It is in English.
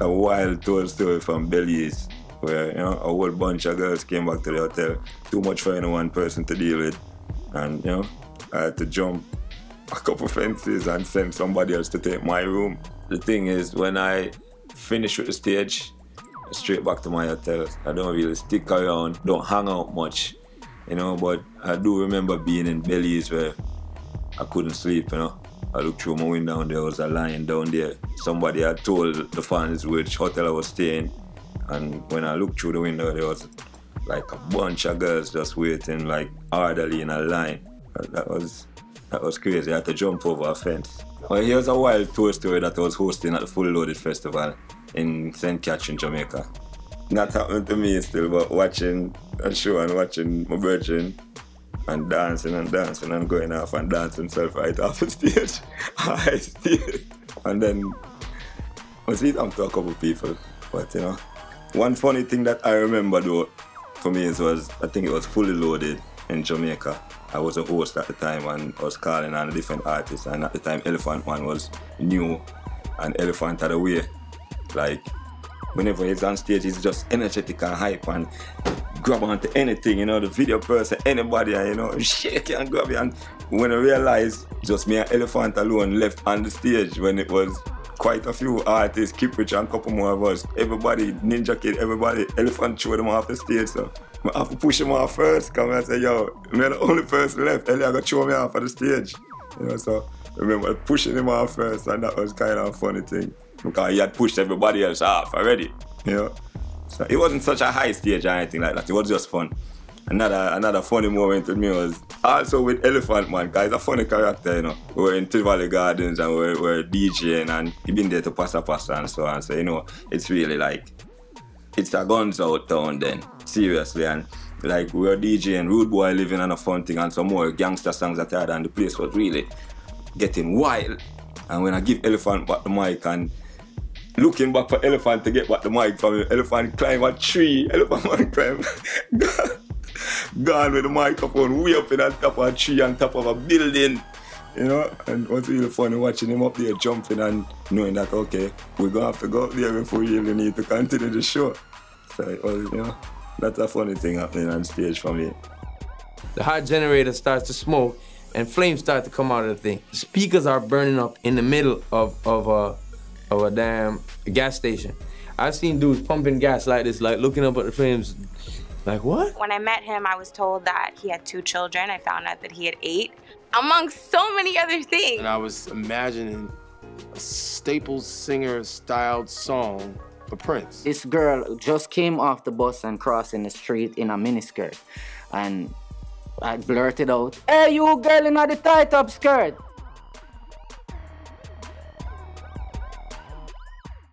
a wild tour story from Belize, where, you know, a whole bunch of girls came back to the hotel, too much for any one person to deal with, and, you know, I had to jump a couple fences and send somebody else to take my room. The thing is, when I finish with the stage, straight back to my hotel. I don't really stick around, don't hang out much, you know, but I do remember being in Belize where I couldn't sleep, you know. I looked through my window and there was a lion down there. Somebody had told the fans which hotel I was staying, and when I looked through the window, there was like a bunch of girls just waiting, like orderly in a line. That was crazy. I had to jump over a fence. Well, here's a wild tour story that I was hosting at the Full Loaded Festival in St. Catch in Jamaica. Not happening to me still, but watching a show and watching my brethren and dancing and going off and dancing self right off the stage. I still. And then I see it up to a couple of people. But you know, one funny thing that I remember though for me was, I think it was Fully Loaded in Jamaica. I was a host at the time and I was calling on different artists, and at the time Elephant Man was new and Elephant had a way. Like, whenever he's on stage, he's just energetic and hype and grab onto anything, you know, the video person, anybody, and, you know, shake and grab it. And when I realized just me and Elephant alone left on the stage, when it was quite a few artists, Kiprich and a couple more of us, everybody, Ninja Kid, everybody, Elephant threw them off the stage. So I have to push him off first, come and say, yo, me the only person left, Ellie got throw me off of the stage. You know, so I remember pushing him off first, and that was kind of a funny thing, because he had pushed everybody else off already, you know. So it wasn't such a high stage or anything like that, it was just fun. Another funny moment with me was also with Elephant Man, because he's a funny character, you know. We were in Tivoli Gardens and we were DJing, and he been there to Passa Passa and so on, so you know, it's really like, it's a guns out town then, seriously. And like, we were DJing Rude Boy Living on a Fun Thing and some more gangster songs that I had, and the place was really getting wild. And when I give Elephant back the mic and looking back for Elephant to get back the mic from him, Elephant climb a tree, Elephant Man climb, gone with the microphone way up in on top of a tree, on top of a building, you know. And it was really funny watching him up there jumping and knowing that, okay, we're gonna have to go up there before we really need to continue the show. So it was, you know, that's a funny thing happening on stage for me. The hot generator starts to smoke and flames start to come out of the thing. The speakers are burning up in the middle of a damn gas station. I've seen dudes pumping gas like this, like looking up at the flames, like what? When I met him, I was told that he had 2 children. I found out that he had 8, among so many other things. And I was imagining a Staples singer-styled song for Prince. This girl just came off the bus and crossing the street in a miniskirt, and I blurted out, "Hey, you girl in the tight-up skirt."